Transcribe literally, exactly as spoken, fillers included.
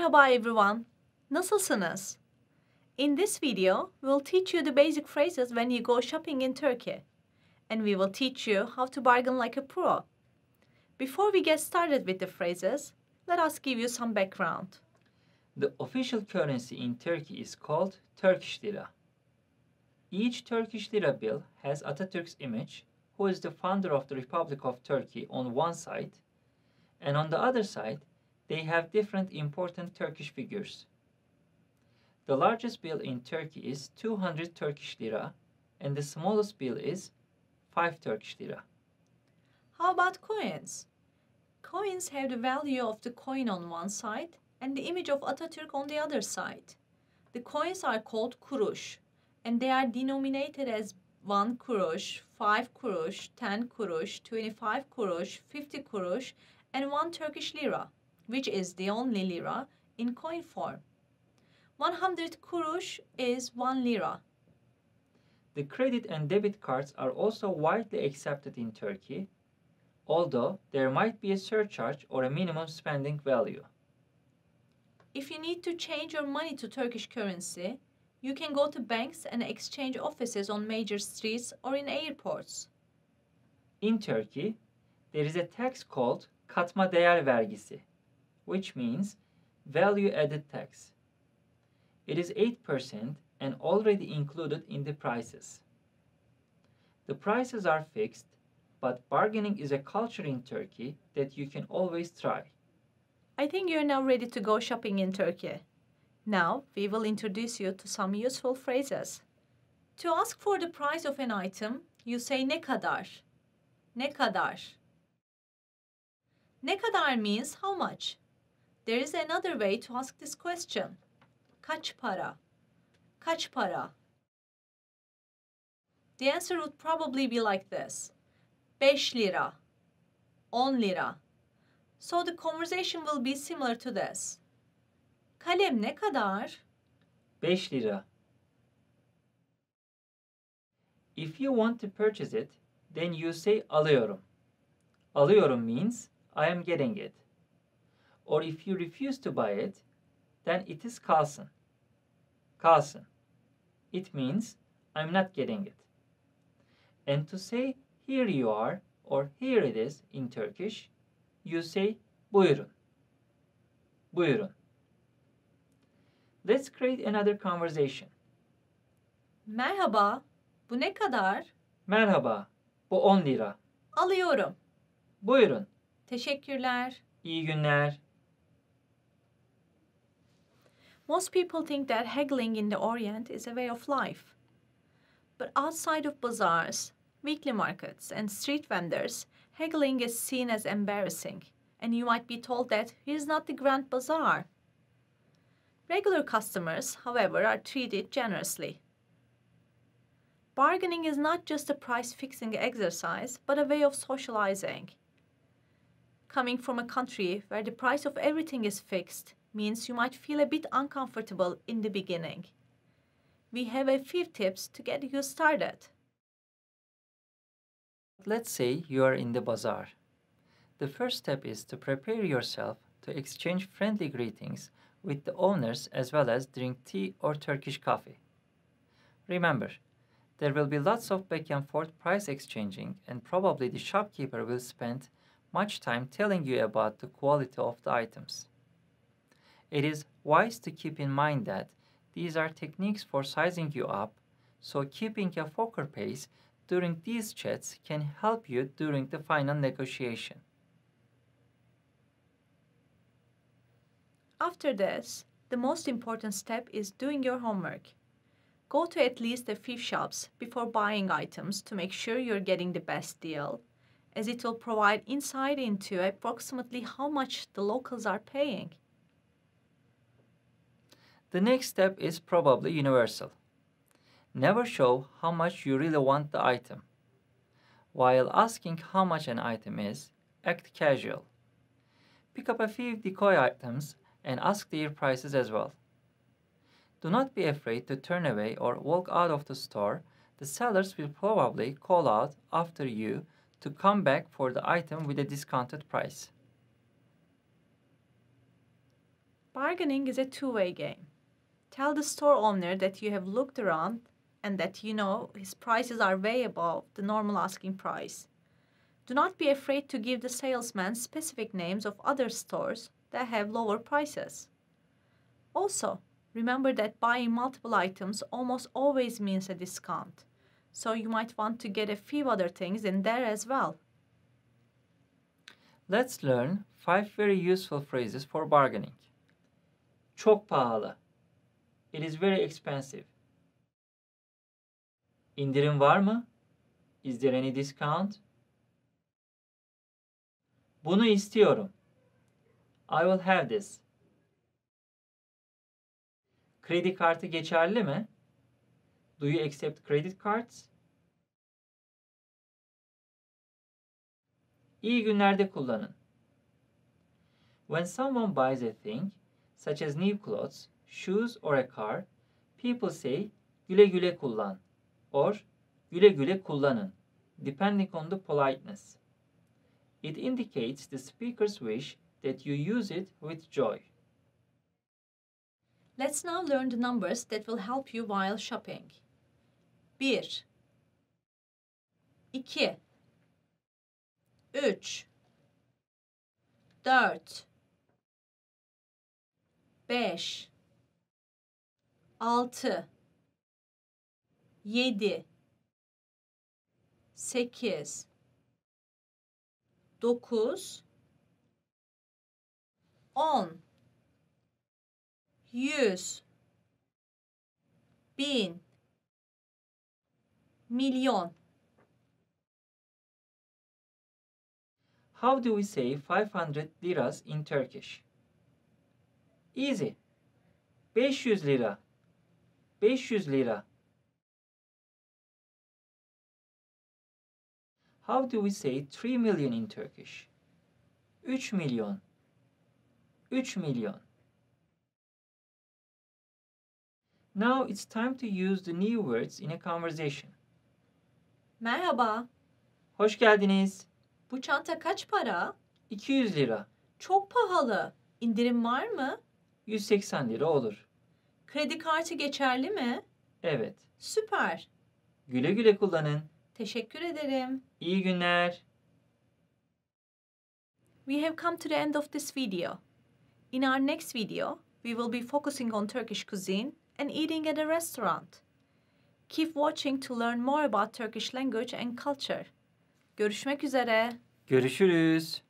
Merhaba everyone. Nasılsınız? In this video, we'll teach you the basic phrases when you go shopping in Turkey. And we will teach you how to bargain like a pro. Before we get started with the phrases, let us give you some background. The official currency in Turkey is called Turkish Lira. Each Turkish Lira bill has Atatürk's image, who is the founder of the Republic of Turkey, on one side, and on the other side, they have different important Turkish figures. The largest bill in Turkey is two hundred Turkish Lira, and the smallest bill is five Turkish Lira. How about coins? Coins have the value of the coin on one side and the image of Atatürk on the other side. The coins are called kuruş, and they are denominated as one kuruş, five kuruş, ten kuruş, twenty-five kuruş, fifty kuruş, and one Turkish lira, which is the only lira in coin form. one hundred kuruş is one lira. The credit and debit cards are also widely accepted in Turkey, although there might be a surcharge or a minimum spending value. If you need to change your money to Turkish currency, you can go to banks and exchange offices on major streets or in airports. In Turkey, there is a tax called Katma Değer Vergisi, which means value-added tax. It is eight percent and already included in the prices. The prices are fixed, but bargaining is a culture in Turkey that you can always try. I think you're now ready to go shopping in Turkey. Now, we will introduce you to some useful phrases. To ask for the price of an item, you say ne kadar? Ne kadar? Ne kadar means how much. There is another way to ask this question. Kaç para? Kaç para? The answer would probably be like this. Beş lira. On lira. So the conversation will be similar to this. Kalem ne kadar? Beş lira. If you want to purchase it, then you say alıyorum. Alıyorum means I am getting it. Or if you refuse to buy it, then it is kalsın. Kalsın. It means I'm not getting it. And to say here you are or here it is in Turkish, you say buyurun. Buyurun. Let's create another conversation. Merhaba, bu ne kadar? Merhaba, bu on lira. Alıyorum. Buyurun. Teşekkürler. İyi günler. Most people think that haggling in the Orient is a way of life. But outside of bazaars, weekly markets, and street vendors, haggling is seen as embarrassing, and you might be told that here's not the Grand Bazaar. Regular customers, however, are treated generously. Bargaining is not just a price-fixing exercise, but a way of socializing. Coming from a country where the price of everything is fixed means you might feel a bit uncomfortable in the beginning. We have a few tips to get you started. Let's say you are in the bazaar. The first step is to prepare yourself to exchange friendly greetings with the owners as well as drink tea or Turkish coffee. Remember, there will be lots of back and forth price exchanging, and probably the shopkeeper will spend much time telling you about the quality of the items. It is wise to keep in mind that these are techniques for sizing you up, so keeping a poker face during these chats can help you during the final negotiation. After this, the most important step is doing your homework. Go to at least a few shops before buying items to make sure you're getting the best deal, as it will provide insight into approximately how much the locals are paying. The next step is probably universal. Never show how much you really want the item. While asking how much an item is, act casual. Pick up a few decoy items and ask their prices as well. Do not be afraid to turn away or walk out of the store. The sellers will probably call out after you to come back for the item with a discounted price. Bargaining is a two-way game. Tell the store owner that you have looked around and that you know his prices are way above the normal asking price. Do not be afraid to give the salesman specific names of other stores that have lower prices. Also, remember that buying multiple items almost always means a discount, so you might want to get a few other things in there as well. Let's learn five very useful phrases for bargaining. Çok pahalı. It is very expensive. İndirim var mı? Is there any discount? Bunu istiyorum. I will have this. Kredi kartı geçerli mi? Do you accept credit cards? İyi günlerde kullanın. When someone buys a thing, such as new clothes, shoes or a car, people say güle güle kullan or güle güle kullanın, depending on the politeness. It indicates the speaker's wish that you use it with joy. Let's now learn the numbers that will help you while shopping. bir iki üç dört beş altı yedi sekiz dokuz on yüz, bin, milyon. How do we say five hundred liras in Turkish? Easy. beş yüz lira. beş yüz lira. How do we say three million in Turkish? üç milyon. üç milyon. Now it's time to use the new words in a conversation. Merhaba. Hoş geldiniz. Bu çanta kaç para? iki yüz lira. Çok pahalı. İndirim var mı? yüz seksen lira olur. Kredi kartı geçerli mi? Evet. Süper. Güle güle kullanın. Teşekkür ederim. İyi günler. We have come to the end of this video. In our next video, we will be focusing on Turkish cuisine and eating at a restaurant. Keep watching to learn more about Turkish language and culture. Görüşmek üzere. Görüşürüz.